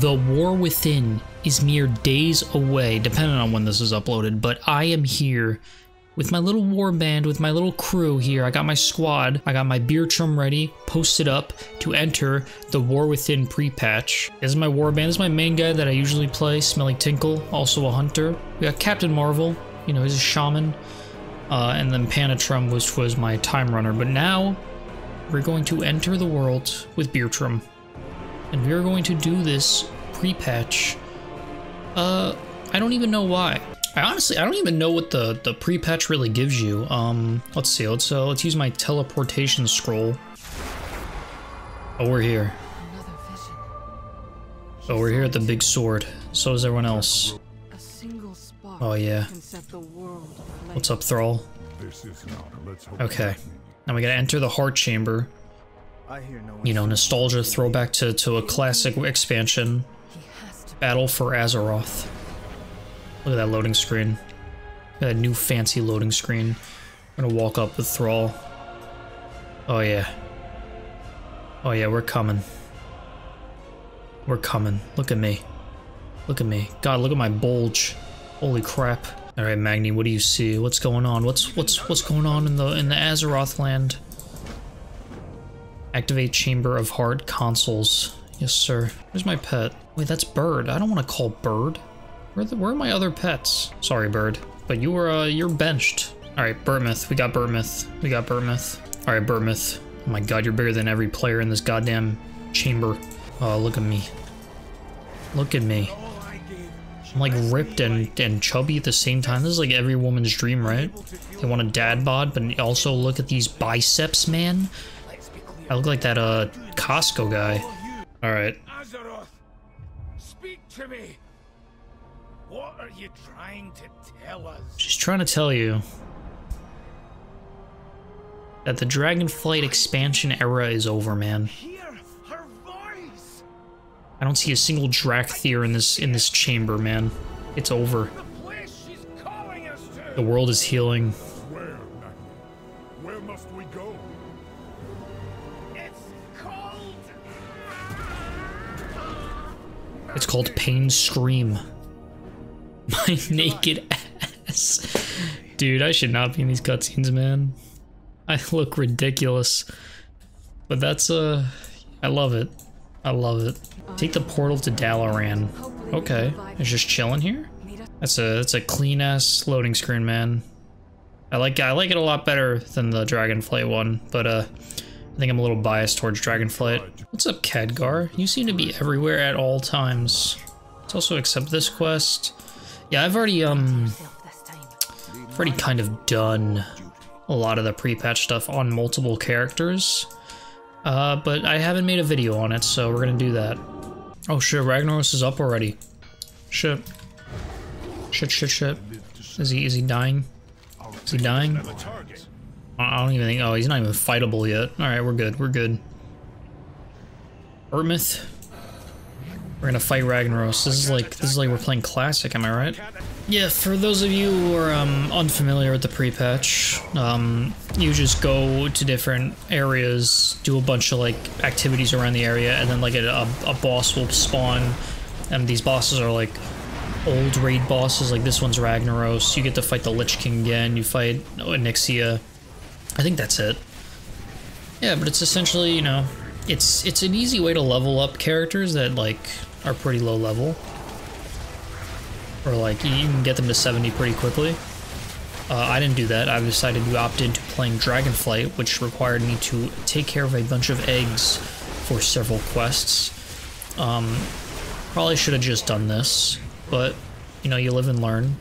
The War Within is mere days away, depending on when this is uploaded, but I am here with my little war band, with my little crew here. I got my squad, I got my Bertram ready, posted up to enter the War Within pre-patch. This is my war band, this is my main guy that I usually play, Smelly Tinkle, also a hunter. We got Captain Marvel, you know, he's a shaman, and then Panatrum, which was my time runner. But now, we're going to enter the world with Bertram. And we are going to do this pre-patch. I don't even know why. I don't even know what the pre-patch really gives you. Let's see. Let's use my teleportation scroll. Oh, we're here. Oh, we're here at the big sword. So is everyone else. Oh yeah. What's up, Thrall? Okay. Now we gotta enter the heart chamber. You know, nostalgia, throwback to a classic expansion, Battle for Azeroth. Look at that loading screen. Look at that new fancy loading screen. I'm gonna walk up with Thrall. Oh yeah. Oh yeah, we're coming. We're coming. Look at me. Look at me. God, look at my bulge. Holy crap. Alright, Magni, what do you see? What's going on? What's going on in the Azeroth land? Activate Chamber of Heart consoles. Yes, sir. Where's my pet? Wait, that's Bird. I don't want to call Bird. Where are my other pets? Sorry, Bird, but you were you're benched. All right, Bertmouth. We got Bertmouth. We got Bertmouth. All right, Bertmouth. Oh my God, you're bigger than every player in this goddamn chamber. Oh, look at me. Look at me. I'm like ripped and chubby at the same time. This is like every woman's dream, right? They want a dad bod, but also look at these biceps, man. I look like that Costco guy. All right. Azeroth, speak to me. What are you trying to tell us? She's trying to tell you that the Dragonflight expansion era is over, man. Hear her voice. I don't see a single Drakthir in this chamber, man. It's over. The place she's calling us to. The world is healing. Where must we go? It's called Pain Scream. My naked ass. Dude, I should not be in these cutscenes, man. I look ridiculous. But that's, I love it. I love it. Take the portal to Dalaran. Okay. It's just chilling here? That's a clean-ass loading screen, man. I like it a lot better than the Dragonflight one, but, I think I'm a little biased towards Dragonflight. What's up, Khadgar? You seem to be everywhere at all times. Let's also accept this quest. Yeah, I've already kind of done a lot of the pre-patch stuff on multiple characters, but I haven't made a video on it, so we're gonna do that. Oh shit, Ragnaros is up already. Shit. Shit, shit, shit. Is he dying? Is he dying? I don't even think. Oh, he's not even fightable yet. All right, we're good. We're good. Ermith, we're gonna fight Ragnaros. This is like we're playing classic. Am I right? Yeah. For those of you who are unfamiliar with the pre-patch, you just go to different areas, do a bunch of like activities around the area, and then like a boss will spawn, and these bosses are like old raid bosses. Like this one's Ragnaros. You get to fight the Lich King again. You fight Onyxia. I think that's it. Yeah, but it's essentially, you know, it's an easy way to level up characters that like are pretty low level, or like you can get them to 70 pretty quickly. I didn't do that. I've decided to opt into playing Dragonflight, which required me to take care of a bunch of eggs for several quests. Probably should have just done this, but you know, you live and learn,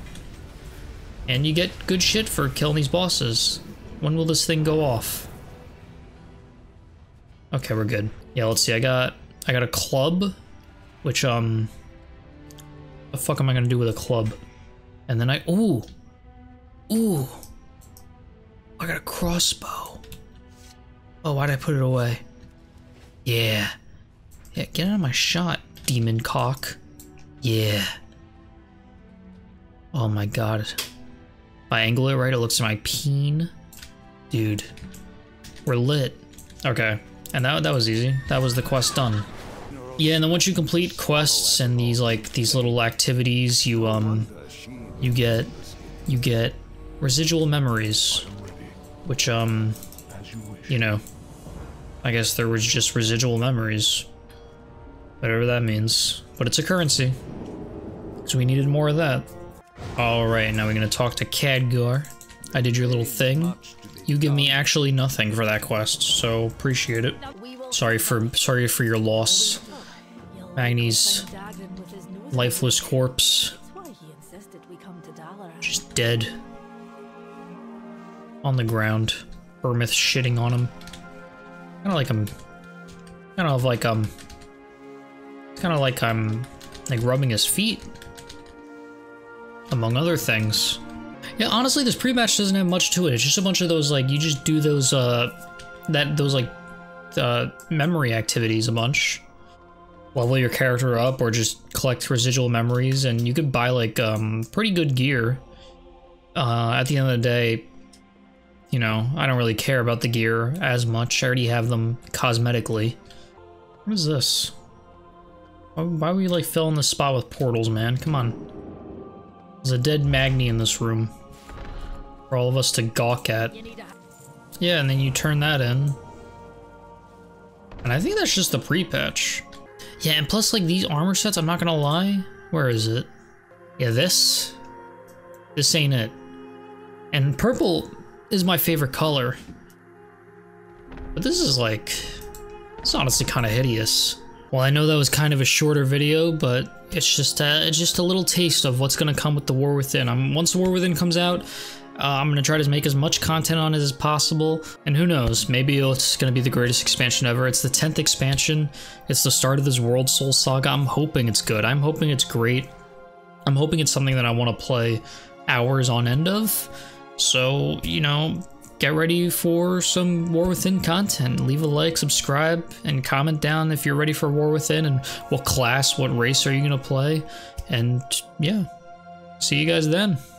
and you get good shit for killing these bosses. When will this thing go off? Okay, we're good. Yeah, let's see. I got a club, which what the fuck am I gonna do with a club? And then ooh, I got a crossbow. Oh, why'd I put it away? Yeah, yeah, get out of my shot, demon cock. Yeah. Oh my God. If I angle it right, it looks like my peen. Dude, we're lit. Okay, and that was easy. That was the quest done. Yeah, and then once you complete quests and these little activities, you you get residual memories, which you know, I guess there was just residual memories, whatever that means, but it's a currency, so we needed more of that. All right, now we're gonna talk to Khadgar. I did your little thing. You give me actually nothing for that quest, so appreciate it. Sorry for your loss. Magni's lifeless corpse. She's dead. On the ground. Ermith shitting on him. Kind of like I'm rubbing his feet. Among other things. Yeah, honestly, this pre-match doesn't have much to it. It's just a bunch of those, like, you just do those, memory activities a bunch. Level your character up or just collect residual memories, and you could buy, like, pretty good gear. At the end of the day, you know, I don't really care about the gear as much. I already have them cosmetically. What is this? Why would you, like, fill in this spot with portals, man? Come on. There's a dead Magni in this room. For all of us to gawk at. Yeah, and then you turn that in. And I think that's just the pre-patch. Yeah, and plus, like, these armor sets, I'm not gonna lie. Where is it? Yeah, this. This ain't it. And purple is my favorite color. But this is, like, it's honestly kind of hideous. Well, I know that was kind of a shorter video, but it's just a little taste of what's gonna come with The War Within. Once The War Within comes out, I'm gonna try to make as much content on it as possible, and who knows, maybe it's gonna be the greatest expansion ever. It's the 10th expansion. It's the start of this World Soul Saga. I'm hoping it's good. I'm hoping it's great. I'm hoping it's something that I want to play hours on end of. So, you know, get ready for some War Within content. Leave a like, subscribe, and comment down if you're ready for War Within, and what class, what race are you gonna play, and yeah, see you guys then.